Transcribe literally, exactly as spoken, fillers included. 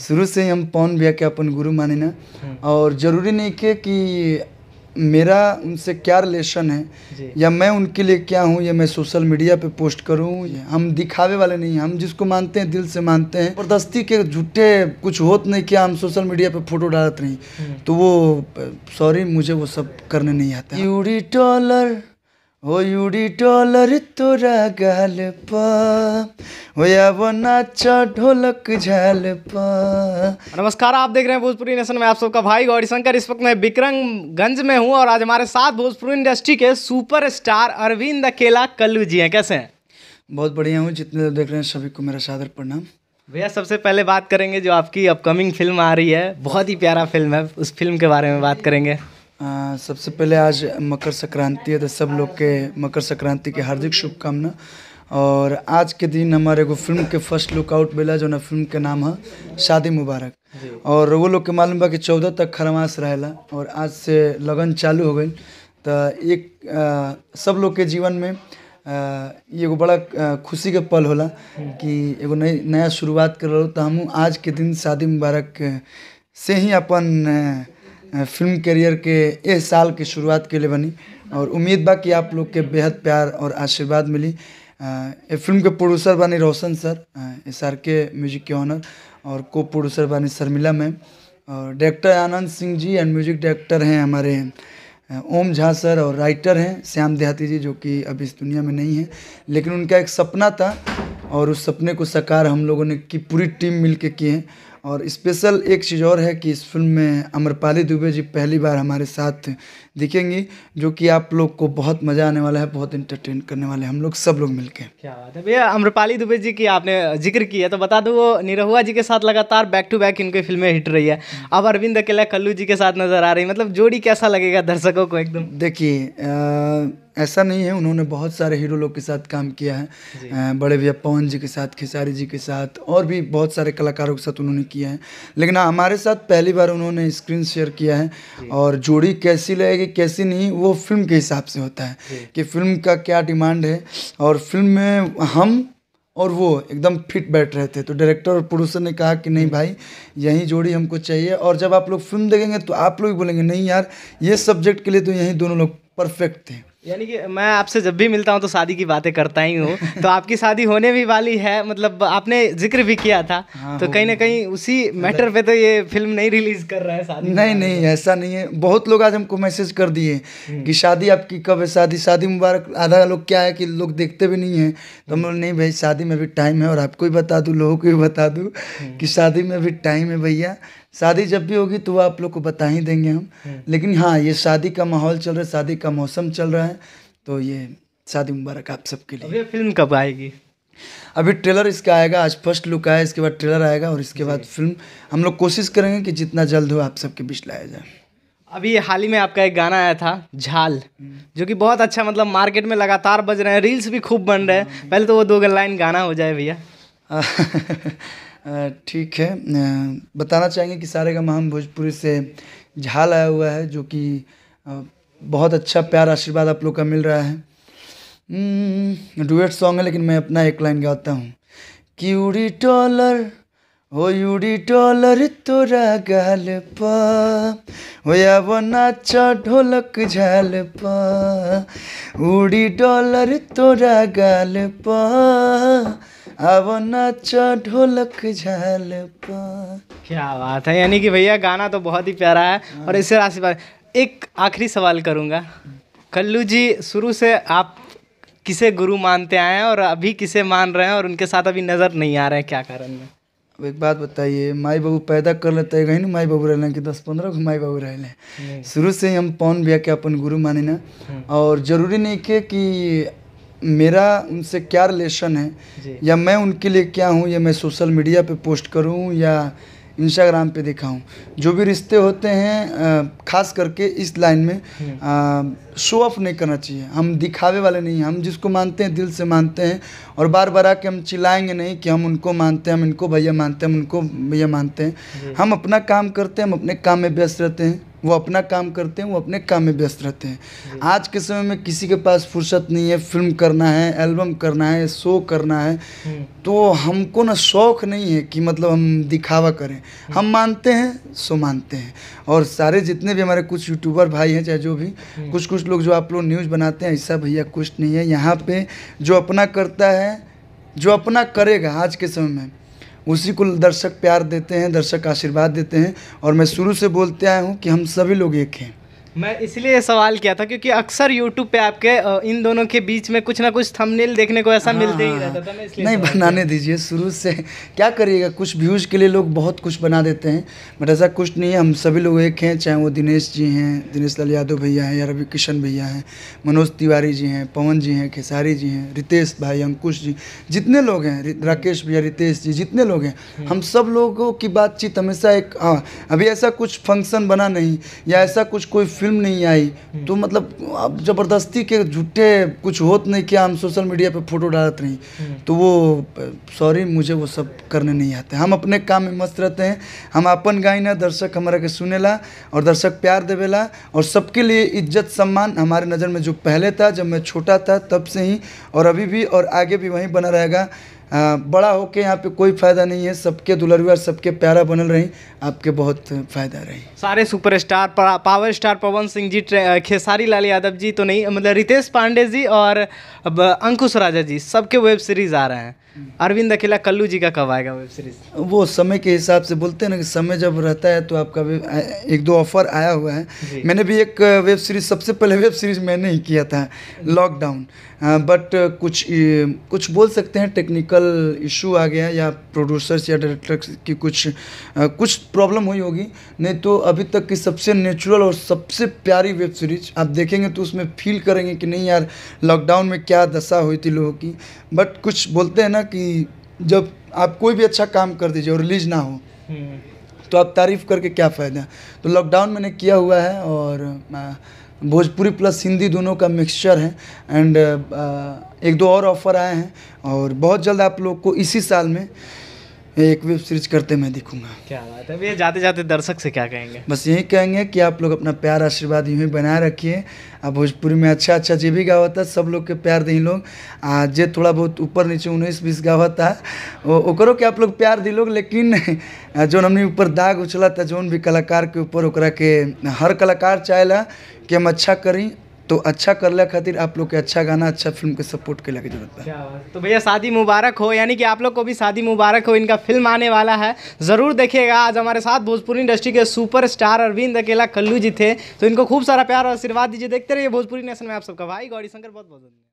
शुरू से हम पवन भैया के अपन गुरु माने ना। और ज़रूरी नहीं के कि मेरा उनसे क्या रिलेशन है या मैं उनके लिए क्या हूँ या मैं सोशल मीडिया पे पोस्ट करूँ, हम दिखावे वाले नहीं हैं। हम जिसको मानते हैं दिल से मानते हैं। जबरदस्ती के झूठे कुछ होत नहीं क्या हम सोशल मीडिया पे फोटो डालते नहीं, तो वो सॉरी मुझे वो सब करने नहीं आता। यूडी डॉलर हो यूडी डॉलर तोरा गाल पा नाचा ढोलक झाल पा। नमस्कार, आप देख रहे हैं भोजपुरी नेशन में आप सबका भाई गौरी शंकर। इस वक्त मैं विक्रमगंज में हूं और आज हमारे साथ भोजपुरी इंडस्ट्री के सुपरस्टार अरविंद अकेला कल्लू जी हैं। कैसे हैं? बहुत बढ़िया हूं। जितने लोग देख रहे हैं सभी को मेरा सादर प्रणाम। भैया सबसे पहले बात करेंगे जो आपकी अपकमिंग फिल्म आ रही है, बहुत ही प्यारा फिल्म है, उस फिल्म के बारे में बात करेंगे। आ, सबसे पहले आज मकर संक्रांति है तो सब लोग के मकर संक्रांति के हार्दिक शुभकामना। और आज के दिन हमारे एगो फिल्म के फर्स्ट लुकआउट मिला जो ना फिल्म के नाम है शादी मुबारक। और वो लोग के मालूम बा कि चौदह तक खरमास रहेला और आज से लगन चालू हो गई। तो एक आ, सब लोग के जीवन में ये एगो बड़ा खुशी के पल होला कि एगो नई नया शुरुआत कर रहे हो। तो हम आज के दिन शादी मुबारक से ही अपन फिल्म करियर के इस साल की शुरुआत के लिए बनी और उम्मीद बा कि आप लोग के बेहद प्यार और आशीर्वाद मिली। ए फिल्म के प्रोड्यूसर बानी Roshan sir, S R K music के ऑनर, और को प्रोड्यूसर बानी शर्मिला मैम, और director Anand Singh ji and music director हैं हमारे ओम झा सर, और राइटर हैं श्याम देहाती जी जो कि अभी इस दुनिया में नहीं है, लेकिन उनका एक सपना था और उस सपने को साकार हम लोगों ने की पूरी टीम मिल के किए हैं। और स्पेशल एक चीज़ और है कि इस फिल्म में अमरपाली दुबे जी पहली बार हमारे साथ दिखेंगी जो कि आप लोग को बहुत मज़ा आने वाला है, बहुत इंटरटेन करने वाले हम लोग सब लोग मिलके। क्या बात है भैया। अमरपाली दुबे जी की आपने जिक्र किया तो बता दो वो निरहुआ जी के साथ लगातार बैक टू बैक इनकी फिल्में हिट रही है, अब अरविंद अकेला कल्लू जी के साथ नज़र आ रही, मतलब जोड़ी कैसा लगेगा दर्शकों को? एकदम देखिए ऐसा नहीं है, उन्होंने बहुत सारे हीरो लोग के साथ काम किया है, बड़े भैया पवन जी के साथ, खेसारी जी के साथ, और भी बहुत सारे कलाकारों के साथ उन्होंने किया है, लेकिन हमारे साथ पहली बार उन्होंने स्क्रीन शेयर किया है। और जोड़ी कैसी लगेगी कैसी नहीं वो फिल्म के हिसाब से होता है कि फिल्म का क्या डिमांड है। और फिल्म में हम और वो एकदम फिट बैठ रहे थे, तो डायरेक्टर और प्रोड्यूसर ने कहा कि नहीं भाई यही जोड़ी हमको चाहिए। और जब आप लोग फिल्म देखेंगे तो आप लोग बोलेंगे नहीं यार ये सब्जेक्ट के लिए तो यही दोनों लोग परफेक्ट थे। यानी कि मैं आपसे जब भी मिलता हूं तो शादी की बातें करता ही हूं तो आपकी शादी होने भी वाली है, मतलब आपने जिक्र भी किया था। हाँ, तो कहीं ना कहीं उसी मैटर पे तो ये फिल्म नहीं रिलीज कर रहा है शादी। नहीं नहीं ऐसा नहीं है। बहुत लोग आज हमको मैसेज कर दिए कि शादी आपकी कब है, शादी शादी मुबारक। आधा लोग क्या है कि लोग देखते भी नहीं हैं, तो हम लोग नहीं भाई शादी में भी टाइम है। और आपको भी बता दूँ, लोगों को भी बता दूँ कि शादी में भी टाइम है भैया, शादी जब भी होगी तो वो आप लोग को बता ही देंगे हम। लेकिन हाँ ये शादी का माहौल चल रहा है, शादी का मौसम चल रहा है, तो ये शादी मुबारक आप सबके लिए। अभी फिल्म कब आएगी? अभी ट्रेलर इसका आएगा, आज फर्स्ट लुक आया, इसके बाद ट्रेलर आएगा और इसके बाद फिल्म। हम लोग कोशिश करेंगे कि जितना जल्द हो आप सबके बीच लाया जाए। अभी हाल ही में आपका एक गाना आया था झाल जो कि बहुत अच्छा, मतलब मार्केट में लगातार बज रहे हैं, रील्स भी खूब बन रहे हैं, पहले तो वो दो लाइन गाना हो जाए भैया। ठीक है, बताना चाहेंगे कि सारेगामा हम भोजपुरी से झाल आया हुआ है जो कि बहुत अच्छा प्यार आशीर्वाद आप लोग का मिल रहा है। डुएट सॉन्ग है लेकिन मैं अपना एक लाइन गाता हूँ कि उड़ी डॉलर हो यूडी डॉलर तोरा गाल पा हो नाचा ढोलक झाल पा उड़ी डॉलर तोरा गाल पा अब नाचा ढोलक झाल पा। क्या बात है, यानी कि भैया गाना तो बहुत ही प्यारा है। और इससे आशीर्वाद। एक आखिरी सवाल करूँगा, कल्लू जी शुरू से आप किसे गुरु मानते आए हैं और अभी किसे मान रहे हैं और उनके साथ अभी नज़र नहीं आ रहे हैं, क्या कारण है? अब एक बात बताइए, माई बाबू पैदा कर लेते हैं कहीं ना, माई बाबू रह कि दस पंद्रह को माई बाबू रह। शुरू से ही हम पवन भैया के अपन गुरु माने ना। और ज़रूरी नहीं के कि मेरा उनसे क्या रिलेशन है या मैं उनके लिए क्या हूँ या मैं सोशल मीडिया पे पोस्ट करूँ या इंस्टाग्राम पे दिखाऊँ। जो भी रिश्ते होते हैं ख़ास करके इस लाइन में शो ऑफ नहीं करना चाहिए, हम दिखावे वाले नहीं हैं। हम जिसको मानते हैं दिल से मानते हैं और बार बार आके हम चिल्लाएंगे नहीं कि हम उनको मानते हैं, हम इनको भैया मानते हैं, हम उनको भैया मानते हैं। हम अपना काम करते हैं, हम अपने काम में व्यस्त रहते हैं। वो अपना काम करते हैं, वो अपने काम में व्यस्त रहते हैं। आज के समय में किसी के पास फुर्सत नहीं है, फिल्म करना है, एल्बम करना है, शो करना है, तो हमको ना शौक़ नहीं है कि मतलब हम दिखावा करें। हम मानते हैं सो मानते हैं। और सारे जितने भी हमारे कुछ यूट्यूबर भाई हैं, चाहे जो भी कुछ कुछ लोग जो आप लोग न्यूज़ बनाते हैं, ऐसा भैया कुछ नहीं है। यहाँ पर जो अपना करता है, जो अपना करेगा आज के समय में, उसी को दर्शक प्यार देते हैं, दर्शक आशीर्वाद देते हैं। और मैं शुरू से बोलते आया हूँ कि हम सभी लोग एक हैं। मैं इसलिए सवाल किया था क्योंकि अक्सर YouTube पे आपके इन दोनों के बीच में कुछ ना कुछ थंबनेल देखने को ऐसा मिलते ही रहता था। मैं इसलिए नहीं बनाने दीजिए शुरू से, क्या करिएगा, कुछ व्यूज़ के लिए लोग बहुत कुछ बना देते हैं, बट ऐसा कुछ नहीं है। हम सभी लोग एक हैं, चाहे वो दिनेश जी हैं, दिनेश लाल यादव भैया हैं, या रवि किशन भैया हैं, मनोज तिवारी जी हैं, पवन जी हैं, खेसारी जी हैं, रितेश भाई, अंकुश जी, जितने लोग हैं, राकेश भैया, रितेश जी, जितने लोग हैं, हम सब लोगों की बातचीत हमेशा एक। हाँ, अभी ऐसा कुछ फंक्शन बना नहीं या ऐसा कुछ कोई फिल्म नहीं आई तो मतलब आप जबरदस्ती के झूठे कुछ होत नहीं किया, हम सोशल मीडिया पे फोटो डालते नहीं, तो वो सॉरी मुझे वो सब करने नहीं आते। हम अपने काम में मस्त रहते हैं, हम अपन गाइना, दर्शक हमारा के सुनेला और दर्शक प्यार देवेला। और सबके लिए इज्जत सम्मान हमारे नज़र में जो पहले था, जब मैं छोटा था तब से ही, और अभी भी और आगे भी वहीं बना रहेगा। आ, बड़ा होके यहाँ पे कोई फ़ायदा नहीं है। सबके दुलरवी और सबके प्यारा बनल रही, आपके बहुत फ़ायदा रही। सारे superstar, power star Pawan Singh ji, Khesari Lal Yadav ji तो नहीं, मतलब रितेश पांडे जी और अंकुश राजा जी, सबके वेब सीरीज़ आ रहे हैं। अरविंद अकेला कल्लू जी का कब आएगा वेब सीरीज़? वो समय के हिसाब से बोलते हैं ना कि समय जब रहता है तो आपका एक दो ऑफ़र आया हुआ है। मैंने भी एक वेब सीरीज़, सबसे पहले वेब सीरीज़ मैंने ही किया था लॉकडाउन, बट कुछ कुछ बोल सकते हैं टेक्निकल इशू आ गया या प्रोड्यूसर्स या डायरेक्टर्स की कुछ कुछ प्रॉब्लम हुई होगी, नहीं तो अभी तक की सबसे नेचुरल और सबसे प्यारी वेब सीरीज़। आप देखेंगे तो उसमें फील करेंगे कि नहीं यार लॉकडाउन में क्या दशा हुई थी लोगों की। बट कुछ बोलते हैं ना कि जब आप कोई भी अच्छा काम कर दीजिए और रिलीज ना हो तो आप तारीफ़ करके क्या फ़ायदा। तो लॉकडाउन मैंने किया हुआ है और भोजपुरी प्लस हिंदी दोनों का मिक्सचर है। एंड एक दो और ऑफ़र आए हैं और बहुत जल्द आप लोग को इसी साल में एक वेब सीरीज करते मैं दिखूंगा। क्या बात है भैया। जाते जाते दर्शक से क्या कहेंगे? बस यही कहेंगे कि आप लोग अपना प्यार आशीर्वाद यूँ ही बनाए रखिए। अब भोजपुरी में अच्छा अच्छा जी भी गावत है, सब लोग के प्यार दी लोग। आज जे थोड़ा बहुत ऊपर नीचे उन्नीस बीस गावत है, ओकरो के आप लोग प्यार दी लोग, लेकिन जौन हमने ऊपर दाग उछला था जौन भी कलाकार के ऊपर, ओकरा के हर कलाकार चाहेला कि हम अच्छा करी, तो अच्छा करने खातिर आप लोग के अच्छा गाना, अच्छा फिल्म के सपोर्ट के लिए जरूरत है। तो भैया शादी मुबारक हो, यानी कि आप लोग को भी शादी मुबारक हो। इनका फिल्म आने वाला है, ज़रूर देखिएगा। आज हमारे साथ भोजपुरी इंडस्ट्री के सुपरस्टार अरविंद अकेला कल्लू जी थे, तो इनको खूब सारा प्यार और आशीर्वाद दीजिए। देखते रहिए भोजपुरी नेशन में आप सबका भाई गौरी शंकर। बहुत बहुत